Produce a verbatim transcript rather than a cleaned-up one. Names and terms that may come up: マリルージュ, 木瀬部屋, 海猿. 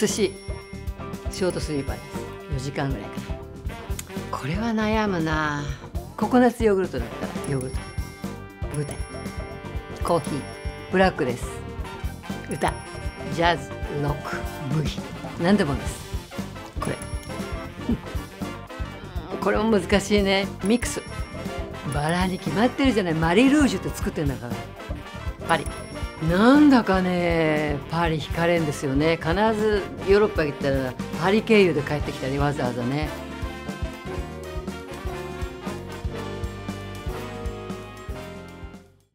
寿司ショートスリーパーです。よじかんぐらいかな。これは悩むな。ココナッツヨーグルトだったらヨーグルト、舞台、コーヒー、ブラックです。歌、ジャズ、ロック、ブギ、何でもです。これこれも難しいね。ミックス、バラに決まってるじゃない。マリルージュって作ってるんだから。パリ、なんだかね、パリ惹かれんですよね。必ずヨーロッパ行ったらパリ経由で帰ってきたり、わざわざね。